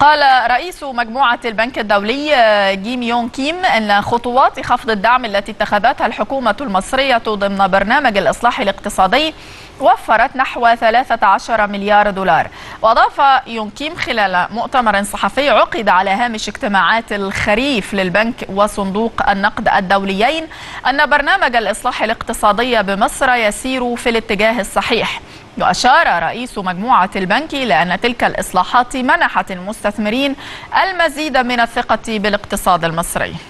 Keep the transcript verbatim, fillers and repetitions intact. قال رئيس مجموعة البنك الدولي جيم يون كيم أن خطوات خفض الدعم التي اتخذتها الحكومة المصرية ضمن برنامج الإصلاح الاقتصادي وفرت نحو ثلاثة عشر مليار دولار. وأضاف يون كيم خلال مؤتمر صحفي عقد على هامش اجتماعات الخريف للبنك وصندوق النقد الدوليين أن برنامج الإصلاح الاقتصادي بمصر يسير في الاتجاه الصحيح. وأشار رئيس مجموعة البنك إلى أن تلك الإصلاحات منحت المستثمرين المزيد من الثقة بالاقتصاد المصري.